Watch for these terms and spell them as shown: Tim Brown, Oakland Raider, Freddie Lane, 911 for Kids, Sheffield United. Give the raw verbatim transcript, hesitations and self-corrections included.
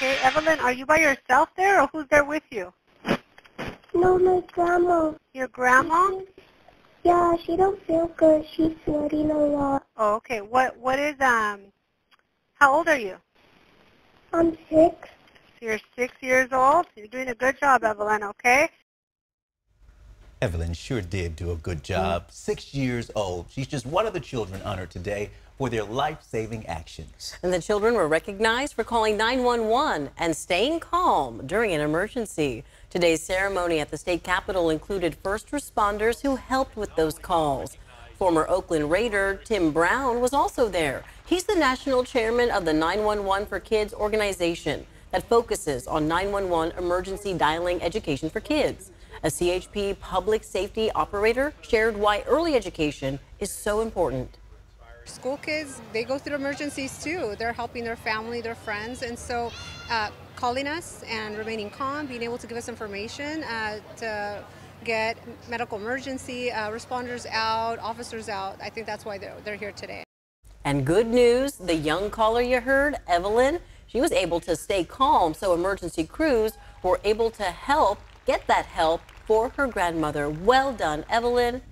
Okay, Evelyn, are you by yourself there, or who's there with you? No, my grandma. Your grandma? Yeah, she don't feel good. She's sweating a lot. Oh, okay. What? What is um? How old are you? I'm six. So you're six years old. You're doing a good job, Evelyn. Okay. Evelyn sure did do a good job. Six years old. She's just one of the children honored today for their life-saving actions. And the children were recognized for calling nine one one and staying calm during an emergency. Today's ceremony at the state capitol included first responders who helped with those calls. Former Oakland Raider Tim Brown was also there. He's the national chairman of the nine one one for Kids organization that focuses on nine one one emergency dialing education for kids. A C H P public safety operator shared why early education is so important. School kids, they go through emergencies too. They're helping their family, their friends, and so uh, calling us and remaining calm, being able to give us information uh, to get medical emergency uh, responders out, officers out. I think that's why they're, they're here today. And good news, the young caller you heard, Evelyn, she was able to stay calm, so emergency crews were able to help get that help for her grandmother. Well done, Evelyn.